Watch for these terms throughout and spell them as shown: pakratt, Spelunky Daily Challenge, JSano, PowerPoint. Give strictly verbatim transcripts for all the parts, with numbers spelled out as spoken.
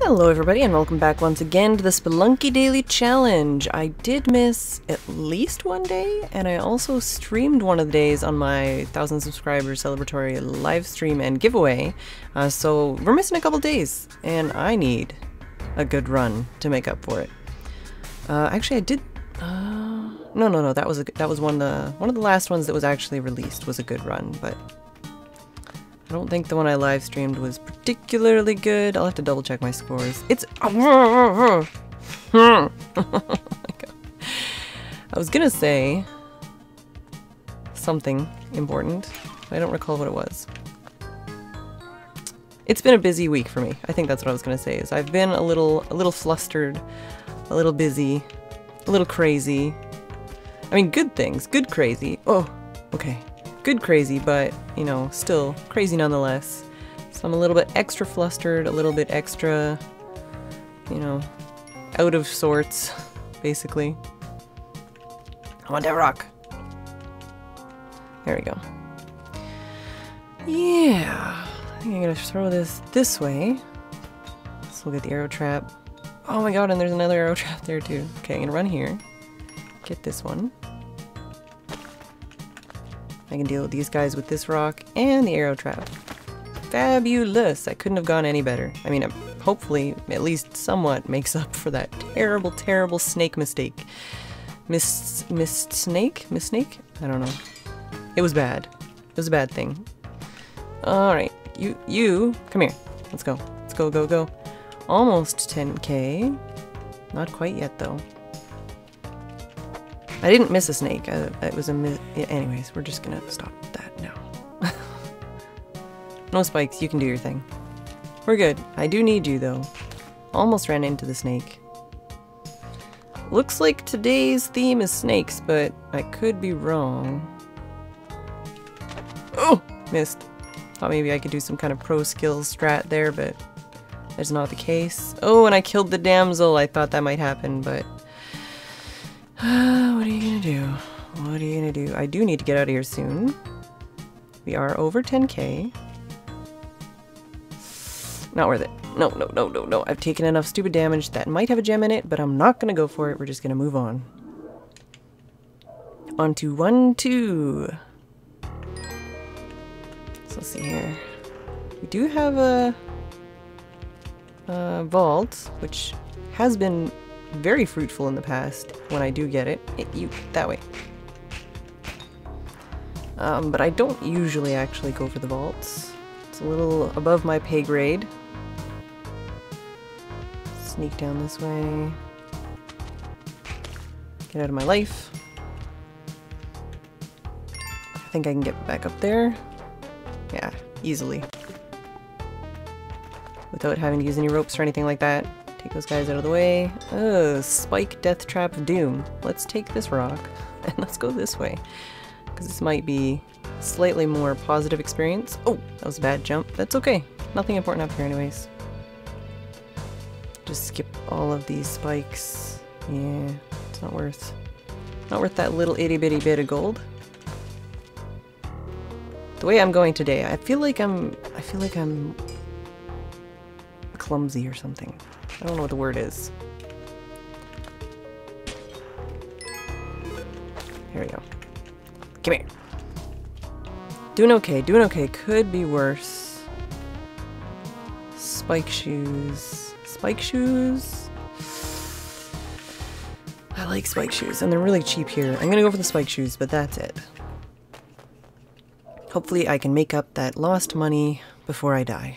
Hello everybody and welcome back once again to the Spelunky Daily Challenge. I did miss at least one day, and I also streamed one of the days on my thousand subscriber celebratory live stream and giveaway, uh, so we're missing a couple days and I need a good run to make up for it. Uh, actually I did, uh, no no no that was a, that was one of the, one of the last ones that was actually released was a good run, but I don't think the one I live streamed was particularly good. I'll have to double check my scores. It's... oh my God. I was gonna say something important, but I don't recall what it was. It's been a busy week for me. I think that's what I was gonna say, is I've been a little, a little flustered, a little busy, a little crazy. I mean, good things, good crazy. Oh, okay. Good crazy, but, you know, still crazy nonetheless. So I'm a little bit extra flustered, a little bit extra, you know, out of sorts, basically. I want that rock. There we go. Yeah. I think I'm gonna throw this this way. So we'll get the arrow trap. Oh my God, and there's another arrow trap there too. Okay, I'm gonna run here. Get this one. I can deal with these guys with this rock and the arrow trap. Fabulous! I couldn't have gone any better. I mean, hopefully, at least somewhat makes up for that terrible, terrible snake mistake. Miss... Miss Snake? Miss Snake? I don't know. It was bad. It was a bad thing. Alright. You... You... Come here. Let's go. Let's go, go, go. Almost ten K. Not quite yet, though. I didn't miss a snake. I, it was a mi- Anyways, we're just gonna stop that now. No spikes, you can do your thing. We're good. I do need you, though. Almost ran into the snake. Looks like today's theme is snakes, but I could be wrong. Oh! Missed. Thought maybe I could do some kind of pro skills strat there, but that's not the case. Oh, and I killed the damsel. I thought that might happen, but... what are you gonna do? What are you gonna do? I do need to get out of here soon. We are over ten K. Not worth it. No, no, no, no, no. I've taken enough stupid damage that might have a gem in it, but I'm not gonna go for it. We're just gonna move on. On to one, two. So let's see here. We do have a, a vault, which has been very fruitful in the past when I do get it. it you that way. Um, but I don't usually actually go for the vaults. It's a little above my pay grade. Sneak down this way. Get out of my life. I think I can get back up there. Yeah, easily. Without having to use any ropes or anything like that. Take those guys out of the way. Oh, spike death trap of doom. Let's take this rock and let's go this way, because this might be slightly more positive experience. Oh, that was a bad jump. That's okay. Nothing important up here anyways. Just skip all of these spikes. Yeah, it's not worth, not worth that little itty bitty bit of gold. The way I'm going today, I feel like I'm, I feel like I'm clumsy or something. I don't know what the word is. Here we go. Come here. Doing okay, doing okay. Could be worse. Spike shoes. Spike shoes? I like spike shoes, and they're really cheap here. I'm gonna go for the spike shoes, but that's it. Hopefully I can make up that lost money before I die.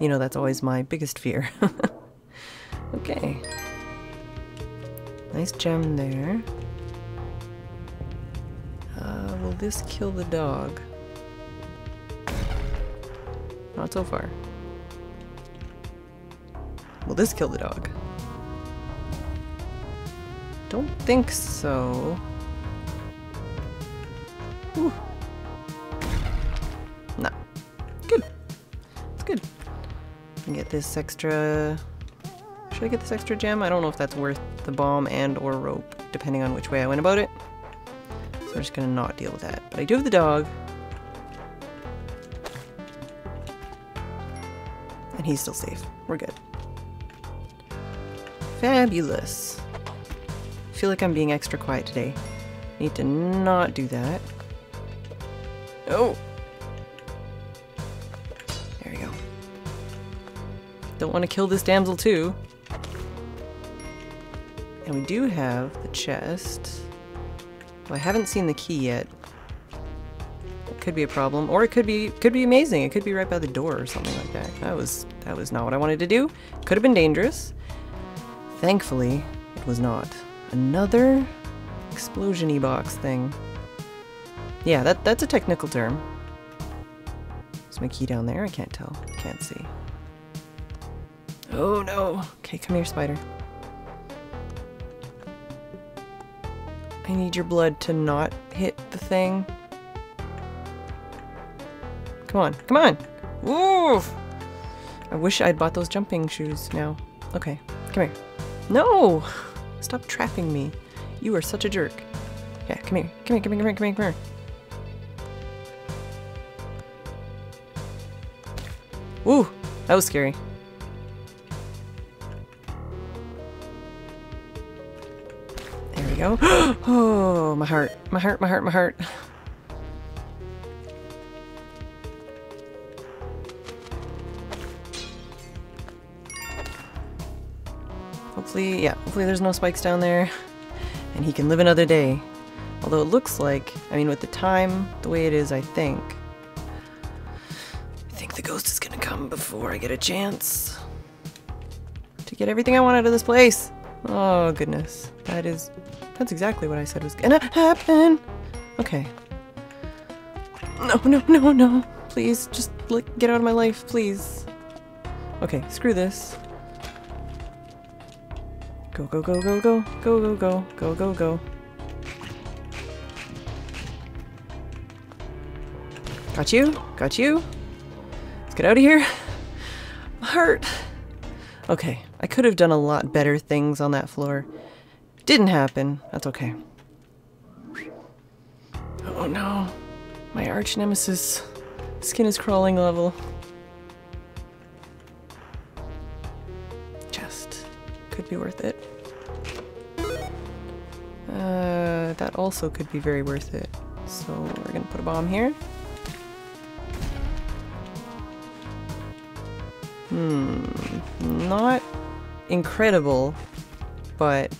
You know, that's always my biggest fear. Okay. Nice gem there. Uh, will this kill the dog? Not so far. Will this kill the dog? Don't think so. Ooh. Nah. Good. It's good. And get this extra... Should I get this extra gem? I don't know if that's worth the bomb and or rope, depending on which way I went about it. So I'm just gonna not deal with that. But I do have the dog. And he's still safe. We're good. Fabulous. I feel like I'm being extra quiet today. Need to not do that. Oh! There we go. Don't want to kill this damsel too. And we do have the chest. Well, I haven't seen the key yet. It could be a problem, or it could be could be amazing. It could be right by the door or something like that. That was that was not what I wanted to do. Could have been dangerous. Thankfully, it was not. Another explosion-y box thing. Yeah, that that's a technical term. Is my key down there? I can't tell. Can't see. Oh no. Okay, come here, spider. I need your blood to not hit the thing. Come on, come on! Oof! I wish I'd bought those jumping shoes now. Okay, come here. No! Stop trapping me. You are such a jerk. Yeah, come here, come here, come here, come here, come here, come here. Woo! That was scary. Oh, my heart, my heart, my heart, my heart. Hopefully, yeah, hopefully there's no spikes down there and he can live another day. Although it looks like, I mean, with the time, the way it is, I think. I think the ghost is gonna come before I get a chance to get everything I want out of this place. Oh, goodness. That is... That's exactly what I said was gonna happen. Okay. No, no, no, no. Please, just like get out of my life, please. Okay, screw this. Go, go, go, go, go, go, go, go, go, go, go. Got you, got you. Let's get out of here. My heart. Okay, I could have done a lot better things on that floor. Didn't happen. That's okay. Oh no. My arch nemesis. Skin is crawling level. Chest. Could be worth it. Uh, that also could be very worth it. So we're gonna put a bomb here. Hmm. Not incredible, but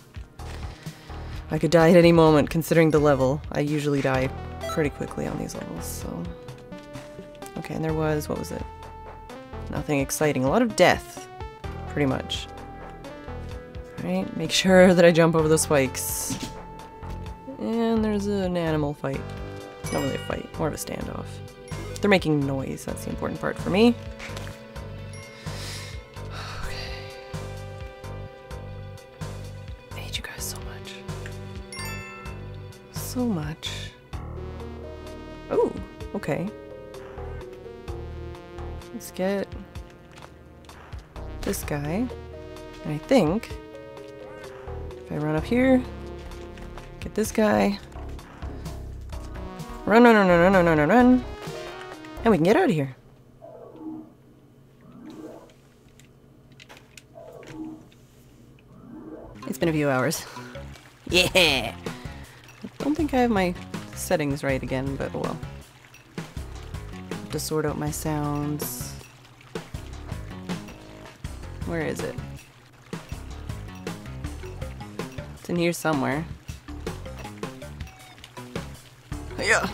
I could die at any moment, considering the level. I usually die pretty quickly on these levels, so... Okay, and there was... what was it? Nothing exciting. A lot of death, pretty much. Alright, make sure that I jump over the spikes. And there's an animal fight. It's not really a fight, more of a standoff. They're making noise, that's the important part for me. So much. Oh, okay. Let's get this guy. And I think if I run up here, get this guy. Run, run, run, run, run, run, run, run. And we can get out of here. It's been a few hours. Yeah. I don't think I have my settings right again, but well. Have to sort out my sounds. Where is it? It's in here somewhere. Yeah.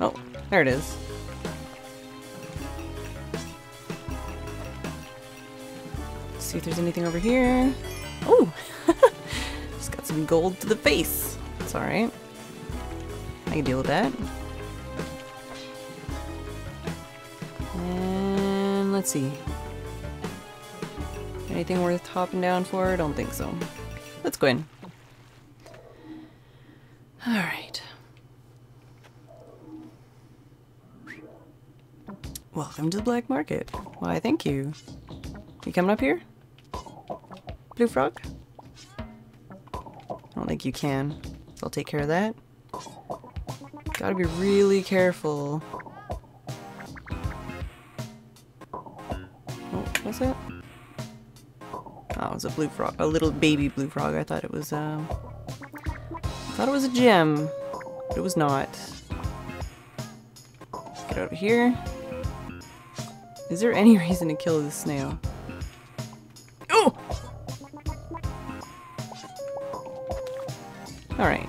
Oh, there it is. Let's see if there's anything over here. Oh, just got some gold to the face. It's alright. I can deal with that. And let's see. Anything worth hopping down for? I don't think so. Let's go in. Alright. Welcome to the black market. Why, thank you. You coming up here? Blue frog? I don't think you can. So I'll take care of that. Gotta be really careful. Oh, what's that? Oh, it's a blue frog. A little baby blue frog. I thought it was, um... I thought it was a gem. But it was not. Let's get out of here. Is there any reason to kill this snail? Oh! Alright.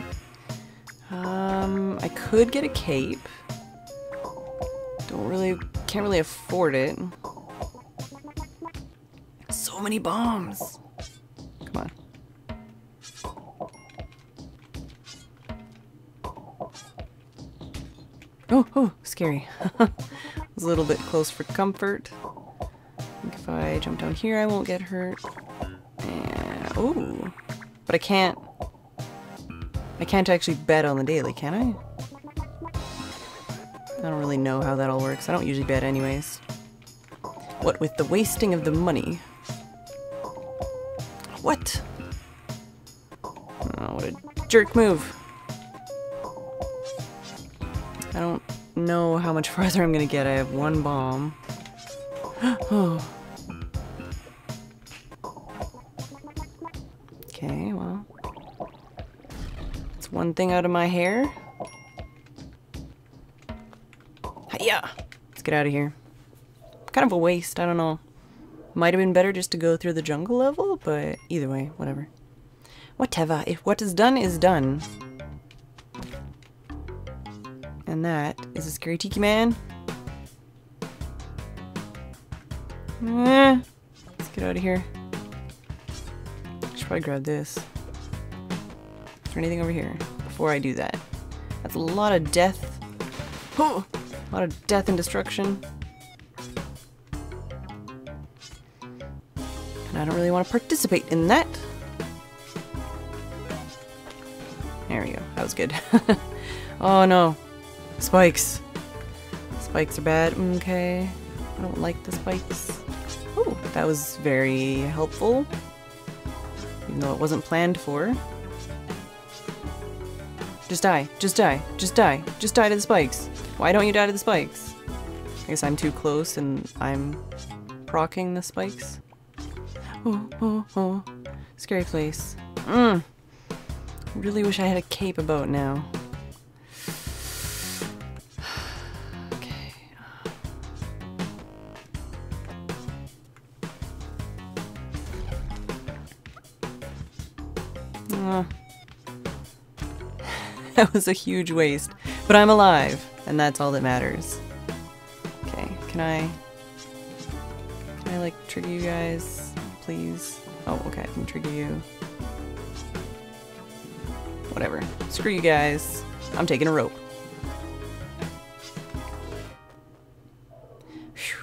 Um, I could get a cape. Don't really... Can't really afford it. So many bombs! Come on. Oh, oh, scary. I was a little bit close for comfort. I think if I jump down here I won't get hurt. And, oh! But I can't... I can't actually bet on the daily, can I? I don't really know how that all works. I don't usually bet anyways. What with the wasting of the money? What? Oh, what a jerk move. I don't know how much farther I'm gonna get. I have one bomb. Oh. Okay, well. It's one thing out of my hair. Hiya! Let's get out of here. Kind of a waste, I don't know. Might have been better just to go through the jungle level, but either way, whatever. Whatever. If what is done is done. And that is a scary tiki man. Eh, let's get out of here. Should probably grab this. Is there anything over here before I do that? That's a lot of death. Oh, a lot of death and destruction. I don't really want to participate in that. There we go. That was good. Oh no. Spikes. Spikes are bad. Okay. I don't like the spikes. Ooh, that was very helpful. Even though it wasn't planned for. Just die. Just die. Just die. Just die to the spikes. Why don't you die to the spikes? I guess I'm too close and I'm proccing the spikes. Oh, oh, oh. Scary place. Mmm. Really wish I had a cape about now. Okay. Uh. That was a huge waste. But I'm alive, and that's all that matters. Okay, can I... Can I, like, trigger you guys? Please. Oh, okay, I can trigger you. Whatever. Screw you guys. I'm taking a rope. Whew.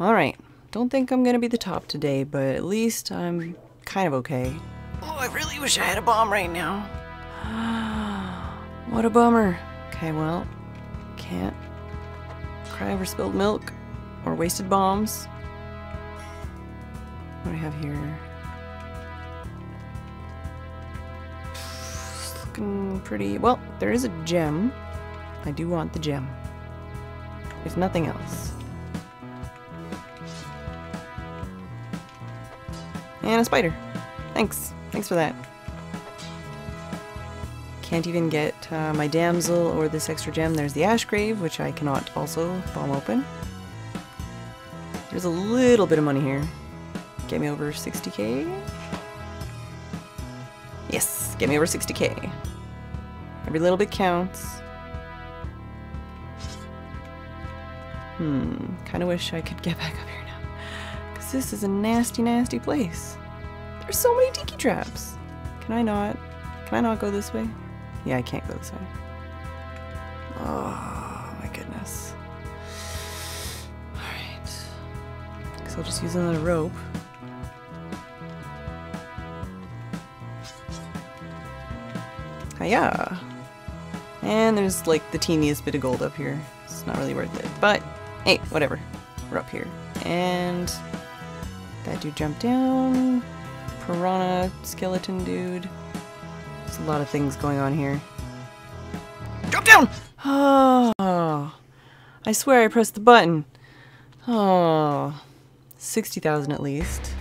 Alright. Don't think I'm gonna be the top today, but at least I'm kind of okay. Oh, I really wish I had a bomb right now. What a bummer. Okay, well, can't cry over spilled milk or wasted bombs. What do I have here? It's looking pretty... Well, there is a gem. I do want the gem. If nothing else. And a spider. Thanks. Thanks for that. Can't even get uh, my damsel or this extra gem. There's the ash grave, which I cannot also bomb open. There's a little bit of money here. Get me over sixty K? Yes, get me over sixty K. Every little bit counts. Hmm, kind of wish I could get back up here now. Because this is a nasty, nasty place. There's so many tiki traps. Can I not? Can I not go this way? Yeah, I can't go this way. Oh, my goodness. Alright. Guess I'll just use another rope. Yeah, and there's like the teeniest bit of gold up here. It's not really worth it, but hey, whatever. We're up here, and that dude jumped down. Piranha skeleton dude. There's a lot of things going on here. Drop down! Oh, I swear I pressed the button. Oh, sixty thousand at least.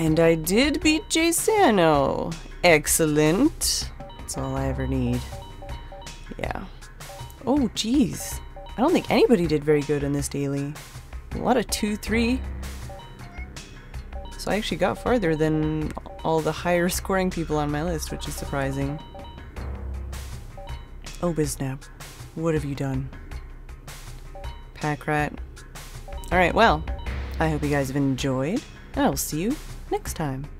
And I did beat JSano. Excellent. That's all I ever need. Yeah. Oh, geez. I don't think anybody did very good in this daily. A lot of two, three. So I actually got farther than all the higher scoring people on my list, which is surprising. Oh, Biznap. What have you done? Pakratt. Alright, well, I hope you guys have enjoyed, and I will see you next time.